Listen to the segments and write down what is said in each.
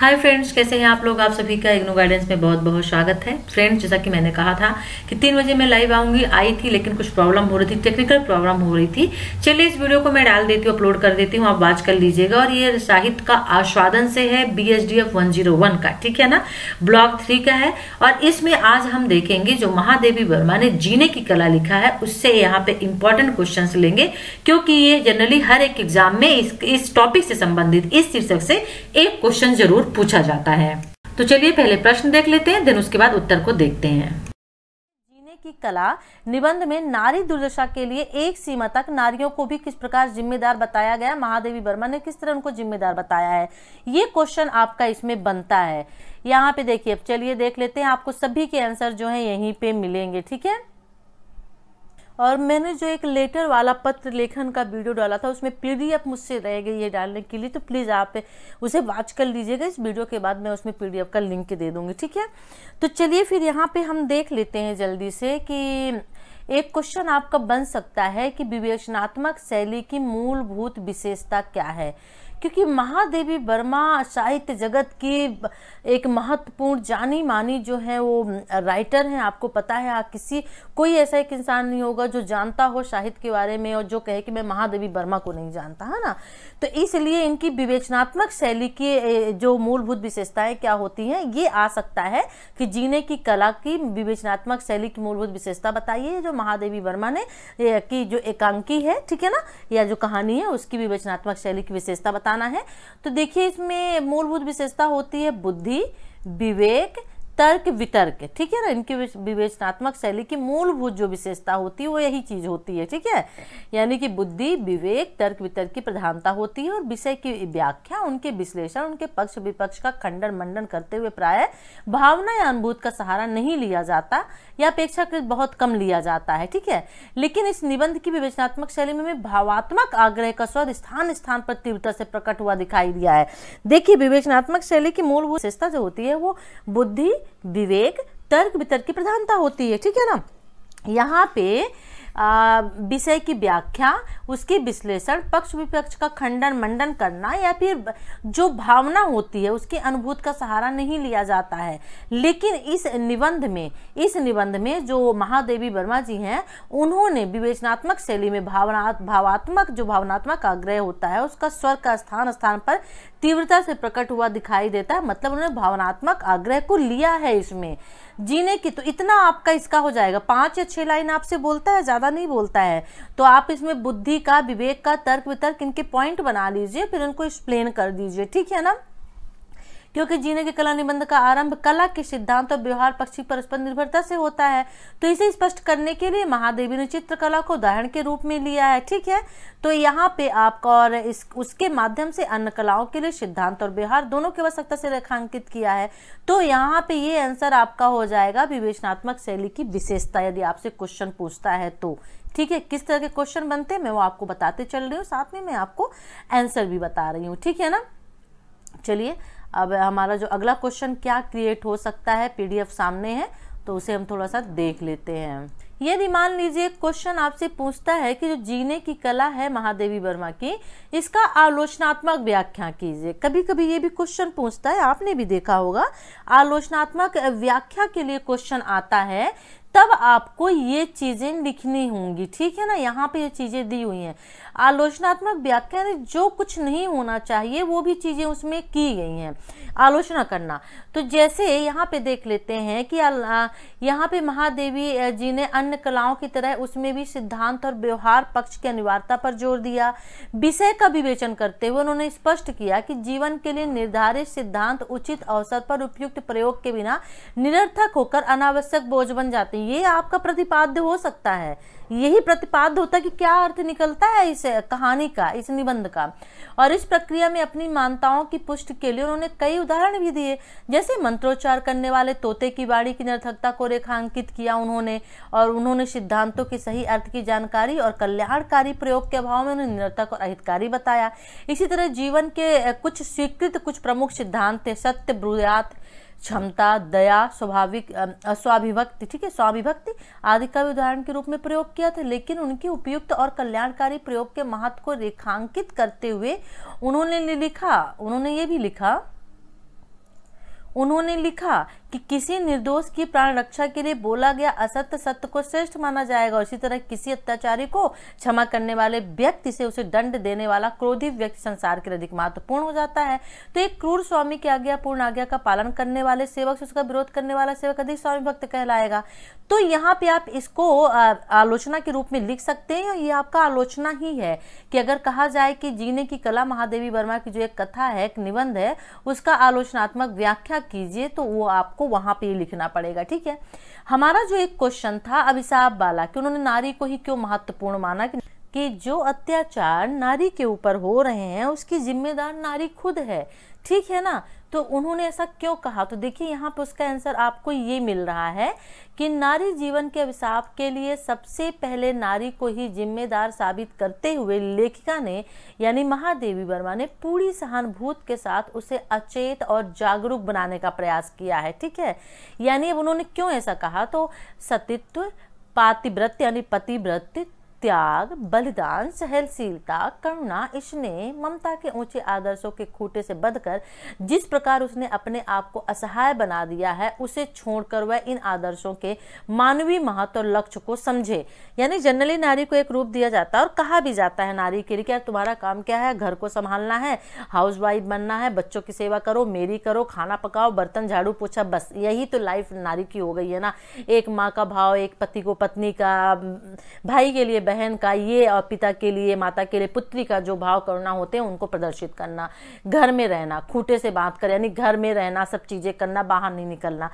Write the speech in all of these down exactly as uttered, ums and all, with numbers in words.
Hi friends, कैसे हैं आप लोग। आप सभी का इग्नू गाइडेंस में बहुत बहुत स्वागत है। फ्रेंड्स, जैसा कि मैंने कहा था कि तीन बजे मैं लाइव आऊंगी, आई थी, लेकिन कुछ प्रॉब्लम हो रही थी, टेक्निकल प्रॉब्लम हो रही थी। चलिए इस वीडियो को मैं डाल देती हूँ, अपलोड कर देती हूँ, आप वाच कर लीजिएगा। और ये साहित्य का आस्वादन से है, B S D F one zero one का, ठीक है ना, ब्लॉक थ्री का है। और इसमें आज हम देखेंगे जो महादेवी वर्मा ने जीने की कला लिखा है, उससे यहाँ पे इम्पोर्टेंट क्वेश्चन लेंगे, क्योंकि ये जनरली हर एक एग्जाम में इस टॉपिक से संबंधित, इस शीर्षक से एक क्वेश्चन जरूर पूछा जाता है। तो चलिए पहले प्रश्न देख लेते हैं, देन उसके बाद उत्तर को देखते हैं। जीने की कला निबंध में नारी दुर्दशा के लिए एक सीमा तक नारियों को भी किस प्रकार जिम्मेदार बताया गया, महादेवी वर्मा ने किस तरह उनको जिम्मेदार बताया है, ये क्वेश्चन आपका इसमें बनता है। यहाँ पे देखिए, अब चलिए देख लेते हैं, आपको सभी के आंसर जो है यहीं पे मिलेंगे, ठीक है। और मैंने जो एक लेटर वाला पत्र लेखन का वीडियो डाला था, उसमें पीडीएफ मुझसे रह गई है डालने के लिए, तो प्लीज़ आप उसे वाच कर लीजिएगा। इस वीडियो के बाद मैं उसमें पीडीएफ का लिंक दे दूंगी, ठीक है। तो चलिए फिर यहाँ पे हम देख लेते हैं जल्दी से कि एक क्वेश्चन आपका बन सकता है कि विवेचनात्मक शैली की मूलभूत विशेषता क्या है, क्योंकि महादेवी वर्मा साहित्य जगत की एक महत्वपूर्ण जानी मानी जो है वो राइटर हैं। आपको पता है, आप किसी कोई ऐसा एक इंसान नहीं होगा जो जानता हो साहित्य के बारे में और जो कहे कि मैं महादेवी वर्मा को नहीं जानता, है ना। तो इसलिए इनकी विवेचनात्मक शैली की जो मूलभूत विशेषताएं क्या होती हैं, ये आ सकता है कि जीने की कला की विवेचनात्मक शैली की मूलभूत विशेषता बताइए, जो महादेवी वर्मा ने की जो एकांकी है, ठीक है ना, या जो कहानी है, उसकी विवेचनात्मक शैली की विशेषता आना है। तो देखिए, इसमें मूलभूत विशेषता होती है बुद्धि, विवेक, तर्क, वितर्क, ठीक है ना। इनकी विवेचनात्मक शैली की मूलभूत जो विशेषता होती है वो यही चीज होती है, ठीक है, यानी कि बुद्धि, विवेक, तर्क, वितर्क की प्रधानता होती है। और विषय की व्याख्या, उनके विश्लेषण, उनके पक्ष विपक्ष का खंडन मंडन करते हुए प्राय भावना या अनुभूत का सहारा नहीं लिया जाता या अपेक्षाकृत बहुत कम लिया जाता है, ठीक है। लेकिन इस निबंध की विवेचनात्मक शैली में भावात्मक आग्रह का स्वाद स्थान स्थान पर तीव्रता से प्रकट हुआ दिखाई दिया है। देखिए, विवेचनात्मक शैली की मूलभूत विशेषता जो होती है वो बुद्धि, विवेक, तर्क, वितर्क की प्रधानता होती है, ठीक है ना। यहाँ पे विषय की व्याख्या, उसके विश्लेषण, पक्ष विपक्ष का खंडन मंडन करना या फिर जो भावना होती है उसके अनुभूत का सहारा नहीं लिया जाता है। लेकिन इस निबंध में इस निबंध में जो महादेवी वर्मा जी हैं, उन्होंने विवेचनात्मक शैली में भावना भावात्मक जो भावनात्मक आग्रह होता है उसका स्वर का स्थान स्थान पर तीव्रता से प्रकट हुआ दिखाई देता है, मतलब उन्होंने भावनात्मक आग्रह को लिया है इसमें जीने की। तो इतना आपका इसका हो जाएगा, पांच या छह लाइन आपसे बोलता है, ज्यादा नहीं बोलता है। तो आप इसमें बुद्धि का, विवेक का, तर्क वितर्क, इनके पॉइंट बना लीजिए, फिर उनको एक्सप्लेन कर दीजिए, ठीक है ना। क्योंकि जीने के कला निबंध का आरंभ कला के सिद्धांत और व्यवहार पक्षी परस्पर निर्भरता से होता है, तो इसे स्पष्ट करने के लिए महादेवी ने चित्रकला को उदाहरण के रूप में लिया है, ठीक है। तो यहाँ पे आपका और इस उसके माध्यम से अन्य कलाओं के लिए सिद्धांत और व्यवहार दोनों की आवश्यकता से रेखांकित किया है। तो यहाँ पे ये आंसर आपका हो जाएगा विवेचनात्मक शैली की विशेषता, यदि आपसे क्वेश्चन पूछता है तो, ठीक है। किस तरह के क्वेश्चन बनते हैं मैं वो आपको बताते चल रही हूँ, साथ में मैं आपको आंसर भी बता रही हूँ, ठीक है ना। चलिए, अब हमारा जो अगला क्वेश्चन क्या क्रिएट हो सकता है, पीडीएफ सामने है तो उसे हम थोड़ा सा देख लेते हैं। यदि मान लीजिए क्वेश्चन आपसे पूछता है कि जो जीने की कला है महादेवी वर्मा की, इसका आलोचनात्मक व्याख्या कीजिए। कभी कभी ये भी क्वेश्चन पूछता है, आपने भी देखा होगा, आलोचनात्मक व्याख्या के लिए क्वेश्चन आता है, तब आपको ये चीजें लिखनी होंगी, ठीक है ना। यहाँ पे ये चीजें दी हुई हैं, आलोचनात्मक व्याख्या में जो कुछ नहीं होना चाहिए वो भी चीजें उसमें की गई हैं, आलोचना करना। तो जैसे यहाँ पे देख लेते हैं कि यहाँ पे महादेवी जी ने अन्य कलाओं की तरह उसमें भी सिद्धांत और व्यवहार पक्ष की अनिवार्यता पर जोर दिया। विषय का विवेचन करते हुए उन्होंने स्पष्ट किया कि जीवन के लिए निर्धारित सिद्धांत उचित अवसर पर उपयुक्त प्रयोग के बिना निरर्थक होकर अनावश्यक बोझ बन जाते। ये आपका प्रतिपाद्य हो सकता है, यही प्रतिपाद्य होता है कि क्या अर्थ निकलता है इस कहानी का, इस निबंध का। और इस प्रक्रिया में अपनी मान्यताओं की पुष्टि के लिए उन्होंने कई उदाहरण भी दिए, जैसे मंत्रोच्चार करने वाले तोते की वाणी की निरर्थकता को रेखांकित किया उन्होंने, और उन्होंने सिद्धांतों के सही अर्थ की जानकारी और कल्याणकारी प्रयोग के अभाव में उन्हें निरर्थक और अहितकारी बताया। इसी तरह जीवन के कुछ स्वीकृत कुछ प्रमुख सिद्धांत सत्य, ब्रुयात, क्षमता, दया, स्वाभाविक, स्वाभिभक्ति, ठीक है, स्वाभिभक्ति आदि का भी उदाहरण के रूप में प्रयोग किया था। लेकिन उनके उपयुक्त और कल्याणकारी प्रयोग के महत्व को रेखांकित करते हुए उन्होंने लिखा उन्होंने ये भी लिखा उन्होंने लिखा कि किसी निर्दोष की प्राण रक्षा के लिए बोला गया असत्य सत्य को श्रेष्ठ माना जाएगा। उसी तरह किसी अत्याचारी को क्षमा करने वाले व्यक्ति से उसे दंड देने वाला क्रोधी व्यक्ति संसार के लिए अधिक महत्वपूर्ण हो जाता है। तो एक क्रूर स्वामी की आज्ञा पूर्ण आज्ञा का पालन करने वाले सेवक से उसका विरोध करने वाला सेवक अधिक स्वामी भक्त कहलाएगा। तो यहाँ पे आप इसको आलोचना के रूप में लिख सकते हैं, ये आपका आलोचना ही है। कि अगर कहा जाए कि जीने की कला महादेवी वर्मा की जो एक कथा है, एक निबंध है, उसका आलोचनात्मक व्याख्या कीजिए तो वो आपको वहां पे लिखना पड़ेगा। ठीक है, हमारा जो एक क्वेश्चन था अभिशाप वाला कि उन्होंने नारी को ही क्यों महत्वपूर्ण माना, कि कि जो अत्याचार नारी के ऊपर हो रहे हैं उसकी जिम्मेदार नारी खुद है। ठीक है ना, तो उन्होंने ऐसा क्यों कहा? तो देखिए यहाँ पर उसका आंसर आपको ये मिल रहा है कि नारी जीवन के अभिशाप के लिए सबसे पहले नारी को ही जिम्मेदार साबित करते हुए लेखिका ने यानी महादेवी वर्मा ने पूरी सहानुभूति के साथ उसे अचेत और जागरूक बनाने का प्रयास किया है। ठीक है, यानी उन्होंने क्यों ऐसा कहा? तो सतीत्व, पातिव्रत यानी पतिव्रत, त्याग, बलिदान, सहनशीलता, करुणा, स्नेह, ममता के ऊंचे आदर्शों के खूटे से बंधकर जिस प्रकार उसने अपने आप को असहाय बना दिया है उसे छोड़कर वह इन आदर्शों के मानवीय महत्व और लक्ष्य को समझे। यानी जनरली नारी को एक रूप दिया जाता है और कहा भी जाता है नारी के लिए क्या तुम्हारा काम क्या है? घर को संभालना है, हाउस वाइफ बनना है, बच्चों की सेवा करो, मेरी करो, खाना पकाओ, बर्तन झाड़ू पोछा, बस यही तो लाइफ नारी की हो गई है ना। एक माँ का भाव, एक पति को पत्नी का, भाई के लिए बहन का ये, और पिता के लिए माता के लिए पुत्री का जो भाव करुणा होते हैं उनको प्रदर्शित करना, घर में रहना, खूंटे से बांध कर यानी घर में रहना, सब चीजें करना, बाहर नहीं निकलना।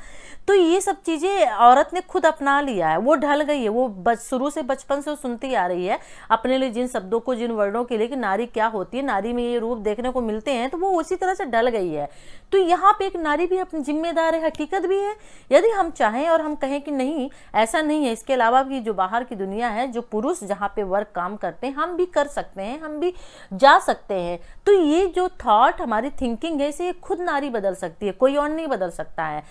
तो ये सब चीजें औरत ने खुद अपना लिया है, वो ढल गई है, वो शुरू से बचपन से सुनती आ रही है अपने लिए जिन शब्दों को, जिन वर्णों के लिए कि नारी क्या होती है, नारी में ये रूप देखने को मिलते हैं, तो वो उसी तरह से ढल गई है। तो यहाँ पे एक नारी भी अपनी जिम्मेदार है, हकीकत भी है। यदि हम चाहें और हम कहें कि नहीं ऐसा नहीं है, इसके अलावा भी जो बाहर की दुनिया है, जो पुरुष जहाँ पे वर्क काम करते हैं, हम भी कर सकते हैं, हम भी जा सकते हैं, तो ये जो थॉट हमारी थिंकिंग है इसे खुद नारी बदल सकती है, कोई और नहीं बदल सकता है।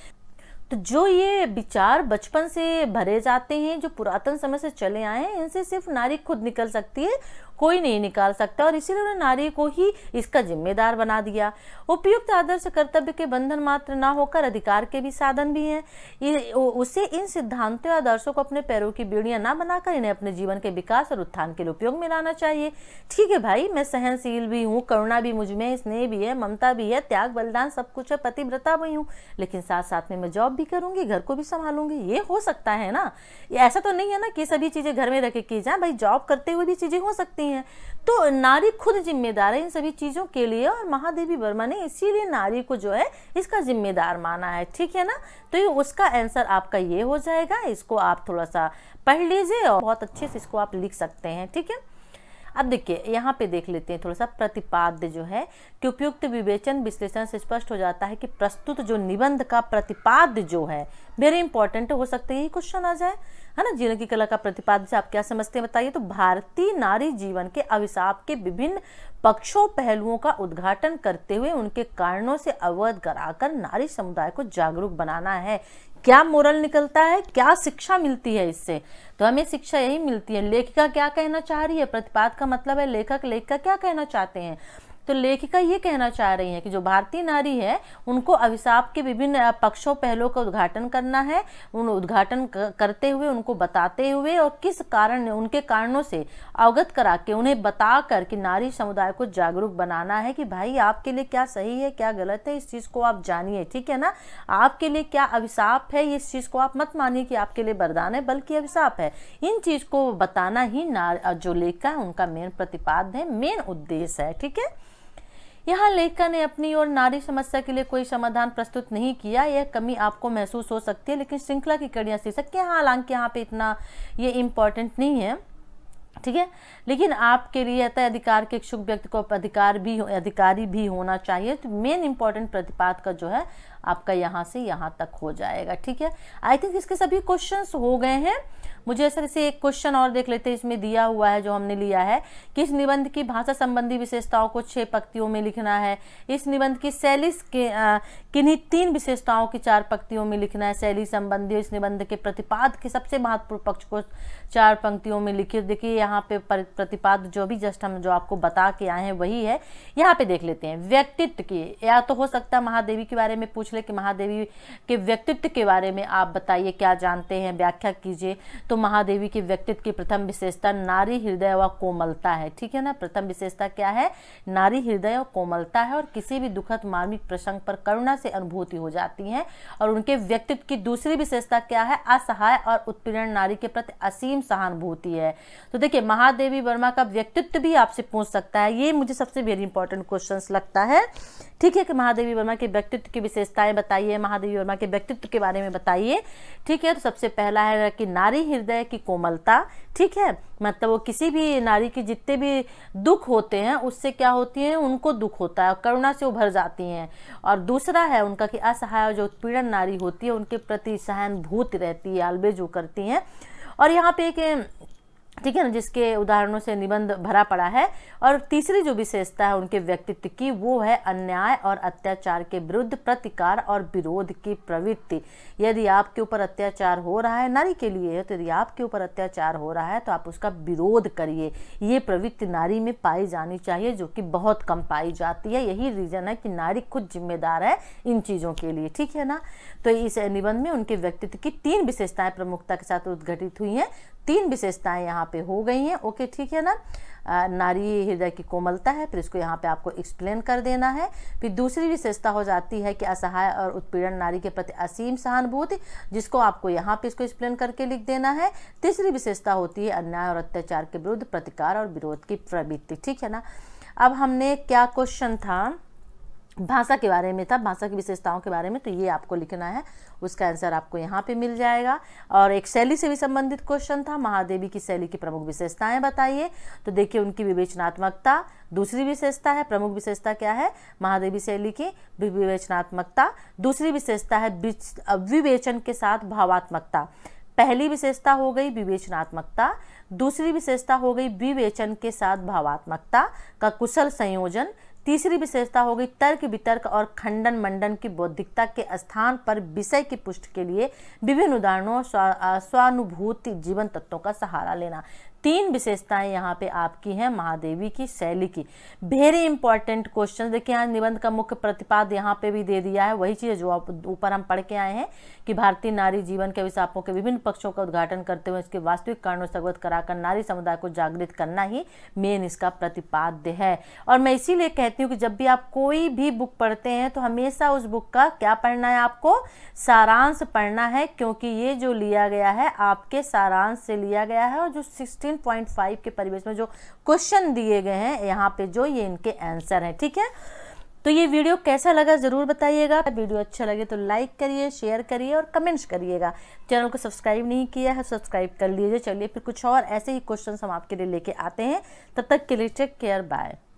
तो जो ये विचार बचपन से भरे जाते हैं, जो पुरातन समय से चले आए हैं, इनसे सिर्फ नारी खुद निकल सकती है, कोई नहीं निकाल सकता, और इसीलिए उन्होंने नारी को ही इसका जिम्मेदार बना दिया। उपयुक्त आदर्श कर्तव्य के बंधन मात्र ना होकर अधिकार के भी साधन भी हैं। उसे इन सिद्धांतों और आदर्शों को अपने पैरों की बेड़ियां ना बनाकर इन्हें अपने जीवन के विकास और उत्थान के लिए उपयोग में लाना चाहिए। ठीक है भाई, मैं सहनशील भी हूँ, करुणा भी मुझमें, स्नेह भी है, ममता भी है, त्याग बलिदान सब कुछ है, पतिव्रता भी हूँ, लेकिन साथ साथ में मैं जॉब भी करूंगी, घर को भी संभालूंगी, ये हो सकता है ना। ऐसा तो नहीं है ना कि सभी चीजें घर में रख के की जाए, भाई जॉब करते हुए भी चीजें हो सकती हैं। तो नारी खुद जिम्मेदार है इन सभी चीजों के लिए, और महादेवी वर्मा ने इसीलिए नारी को जो है इसका जिम्मेदार माना है। ठीक है ना, तो ये उसका आंसर आपका ये हो जाएगा। इसको आप थोड़ा सा पढ़ लीजिए और बहुत अच्छे से इसको आप लिख सकते हैं। ठीक है, अब देखिए यहाँ पे देख लेते हैं थोड़ा सा प्रतिपाद्य जो है कि उपयुक्त विवेचन विश्लेषण से स्पष्ट हो जाता है कि प्रस्तुत जो निबंध का प्रतिपाद्य जो है वेरी इंपॉर्टेंट हो सकता है, यही क्वेश्चन आ जाए, है ना। जीने की कला का प्रतिपाद्य से आप क्या समझते हैं बताइए। तो भारतीय नारी जीवन के अभिशाप के विभिन्न पक्षों पहलुओं का उद्घाटन करते हुए उनके कारणों से अवगत कराकर नारी समुदाय को जागरूक बनाना है। क्या मोरल निकलता है, क्या शिक्षा मिलती है इससे? तो हमें शिक्षा यही मिलती है, लेखिका क्या कहना चाह रही है, प्रतिपाद का मतलब है लेखक लेखिका क्या कहना चाहते हैं। तो लेखिका ये कहना चाह रही है कि जो भारतीय नारी है उनको अभिशाप के विभिन्न पक्षों पहलुओं का उद्घाटन करना है, उन उद्घाटन करते हुए, उनको बताते हुए और किस कारण, उनके कारणों से अवगत करा के, उन्हें बता कर कि नारी समुदाय को जागरूक बनाना है कि भाई आपके लिए क्या सही है, क्या गलत है, इस चीज़ को आप जानिए। ठीक है ना, आपके लिए क्या अभिशाप है इस चीज़ को आप मत मानिए कि आपके लिए वरदान है बल्कि अभिशाप है। इन चीज़ को बताना ही नार जो लेखिका है उनका मेन प्रतिपाद्य है, मेन उद्देश्य है। ठीक है, यहाँ लेखिका ने अपनी और नारी समस्या के लिए कोई समाधान प्रस्तुत नहीं किया, यह कमी आपको महसूस हो सकती है, लेकिन श्रृंखला की कड़ियाँ शीर्षक के हालांकि यहाँ पे इतना ये इम्पोर्टेंट नहीं है। ठीक है, लेकिन आपके लिए अतः अधिकार के इच्छुक व्यक्ति को अधिकार भी अधिकारी भी होना चाहिए। तो मेन इंपॉर्टेंट प्रतिपाद का जो है आपका यहाँ से यहाँ तक हो जाएगा। ठीक है, आई थिंक इसके सभी क्वेश्चंस हो गए हैं। मुझे सर इसे एक क्वेश्चन और देख लेते हैं, इसमें दिया हुआ है जो हमने लिया है कि इस निबंध की भाषा संबंधी विशेषताओं को छह पंक्तियों में लिखना है। इस निबंध की शैली के किन्हीं तीन विशेषताओं की चार पंक्तियों में लिखना है, शैली संबंधी। इस निबंध के प्रतिपाद के सबसे महत्वपूर्ण पक्ष को चार पंक्तियों में लिखिए। देखिए यहाँ पे प्रतिपाद जो भी जस्ट हम जो आपको बता के आए हैं वही है। यहाँ पे देख लेते हैं व्यक्तित्व की, या तो हो सकता है महादेवी के बारे में पूछ ले कि महादेवी के व्यक्तित्व के बारे में आप बताइए क्या जानते हैं, व्याख्या कीजिए। तो महादेवी के व्यक्तित्व की प्रथम विशेषता नारी हृदय व कोमलता है, ठीक है ना। प्रथम विशेषता क्या है, नारी हृदय और कोमलता है, और किसी भी दुखद मार्मिक प्रसंग पर करुणा से अनुभूति हो जाती है। और उनके व्यक्तित्व की दूसरी विशेषता क्या है, असहाय और उत्पीड़न नारी के प्रति असीम सहानुभूति है। तो देखिए महादेवी वर्मा का व्यक्तित्व भी आपसे पूछ सकता है, ये मुझे सबसे वेरी इंपॉर्टेंट क्वेश्चंस लगता है, ठीक है, कि महादेवी वर्मा के व्यक्तित्व की विशेषताएं बताइए, महादेवी वर्मा के व्यक्तित्व के बारे में बताइए, ठीक है। तो सबसे पहला है कि नारी हृदय की कोमलता, ठीक है, मतलब वो किसी भी नारी के जितने भी दुख होते हैं उससे क्या होती हैं, उनको दुख होता है, करुणा से उभर जाती हैं। और दूसरा है उनका कि असहाय जो उत्पीड़न नारी होती है उनके प्रति सहानुभूति रहती है, आलबेज जो करती हैं। और यहाँ पे एक, ठीक है ना, जिसके उदाहरणों से निबंध भरा पड़ा है। और तीसरी जो विशेषता है उनके व्यक्तित्व की वो है अन्याय और अत्याचार के विरुद्ध प्रतिकार और विरोध की प्रवृत्ति। यदि आपके ऊपर अत्याचार हो रहा है, नारी के लिए है, तो यदि आपके ऊपर अत्याचार हो रहा है तो आप उसका विरोध करिए। ये प्रवृत्ति नारी में पाई जानी चाहिए, जो कि बहुत कम पाई जाती है। यही रीज़न है कि नारी खुद जिम्मेदार है इन चीज़ों के लिए, ठीक है ना। तो इस निबंध में उनके व्यक्तित्व की तीन विशेषताएँ प्रमुखता के साथ उद्घाटित हुई हैं, तीन विशेषताएं यहाँ पे हो गई हैं, ओके, ठीक है ना। आ, नारी हृदय की कोमलता है, फिर इसको यहाँ पे आपको एक्सप्लेन कर देना है। फिर दूसरी विशेषता हो जाती है कि असहाय और उत्पीड़न नारी के प्रति असीम सहानुभूति, जिसको आपको यहाँ पे इसको एक्सप्लेन करके लिख देना है। तीसरी विशेषता होती है अन्याय और अत्याचार के विरुद्ध प्रतिकार और विरोध की प्रवृत्ति, ठीक है ना। अब हमने क्या क्वेश्चन था, भाषा के बारे में था, भाषा की विशेषताओं के बारे में, तो ये आपको लिखना है, उसका आंसर आपको यहाँ पे मिल जाएगा। और एक शैली से भी संबंधित क्वेश्चन था, महादेवी की शैली की प्रमुख विशेषताएं बताइए। तो देखिए उनकी विवेचनात्मकता दूसरी विशेषता है, प्रमुख विशेषता क्या है महादेवी शैली की, विवेचनात्मकता। दूसरी विशेषता है विवेचन के साथ भावात्मकता। पहली विशेषता हो गई विवेचनात्मकता, दूसरी विशेषता हो गई विवेचन के साथ भावात्मकता का कुशल संयोजन। तीसरी विशेषता होगी तर्क वितर्क और खंडन मंडन की बौद्धिकता के स्थान पर विषय की पुष्टि के लिए विभिन्न उदाहरणों और स्वानुभूति जीवन तत्वों का सहारा लेना। तीन विशेषताएं यहाँ पे आपकी हैं महादेवी की शैली की। वेरी इंपॉर्टेंट क्वेश्चन, देखिए यहाँ निबंध का मुख्य प्रतिपाद यहाँ पे भी दे दिया है, वही चीज़ जो आप ऊपर हम पढ़ के आए हैं कि भारतीय नारी जीवन के विशापों के विभिन्न पक्षों का उद्घाटन करते हुए इसके वास्तविक कारणों से अवगत कराकर नारी समुदाय को जागृत करना ही मेन इसका प्रतिपाद्य है। और मैं इसीलिए कहती हूँ कि जब भी आप कोई भी बुक पढ़ते हैं तो हमेशा उस बुक का क्या पढ़ना है, आपको सारांश पढ़ना है, क्योंकि ये जो लिया गया है आपके सारांश से लिया गया है। और जो सिक्सटीन पॉइंट फाइव के परिवेश में जो क्वेश्चन दिए गए हैं यहाँ पे जो ये इनके आंसर हैं, ठीक है। तो ये वीडियो कैसा लगा जरूर बताइएगा, वीडियो अच्छा लगे तो लाइक करिए, शेयर करिए और कमेंट्स करिएगा। चैनल को सब्सक्राइब नहीं किया है सब्सक्राइब कर लीजिए। चलिए फिर कुछ और ऐसे ही क्वेश्चन हम आपके लिए लेके आते हैं, तब तक के लिए टेक केयर, बाय।